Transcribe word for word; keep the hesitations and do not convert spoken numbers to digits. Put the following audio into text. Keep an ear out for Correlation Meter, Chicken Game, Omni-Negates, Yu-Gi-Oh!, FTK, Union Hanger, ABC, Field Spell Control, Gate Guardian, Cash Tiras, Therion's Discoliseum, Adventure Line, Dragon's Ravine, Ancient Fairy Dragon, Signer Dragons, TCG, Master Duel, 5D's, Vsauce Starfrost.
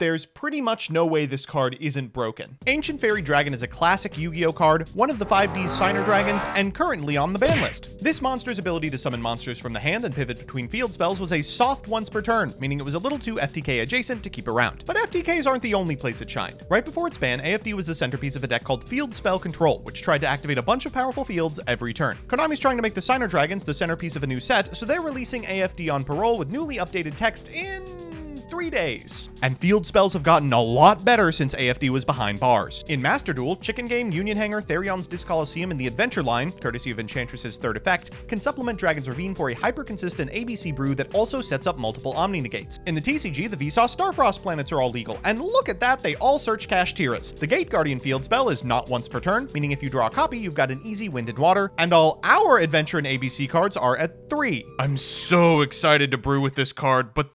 there's pretty much no way this card isn't broken. Ancient Fairy Dragon is a classic Yu-Gi-Oh! card, one of the five D's Signer Dragons, and currently on the ban list. This monster's ability to summon monsters from the hand and pivot between field spells was a soft once per turn, meaning it was a little too F T K adjacent to keep around. But F T Ks aren't the only place it shined. Right before its ban, A F D was the centerpiece of a deck called Field Spell Control, which tried to activate a bunch of powerful fields every turn. Konami's trying to make the Signer Dragons the centerpiece of a new set, so they're releasing A F D on parole with newly updated text in three days. And field spells have gotten a lot better since A F D was behind bars. In Master Duel, Chicken Game, Union Hanger, Therion's Discoliseum, and the Adventure Line, courtesy of Enchantress's third effect, can supplement Dragon's Ravine for a hyper-consistent A B C brew that also sets up multiple Omni-Negates. In the T C G, the Vsauce Starfrost planets are all legal, and look at that, they all search Cash Tiras. The Gate Guardian field spell is not once per turn, meaning if you draw a copy, you've got an easy Wind and Water, and all our Adventure and A B C cards are at three. I'm so excited to brew with this card, but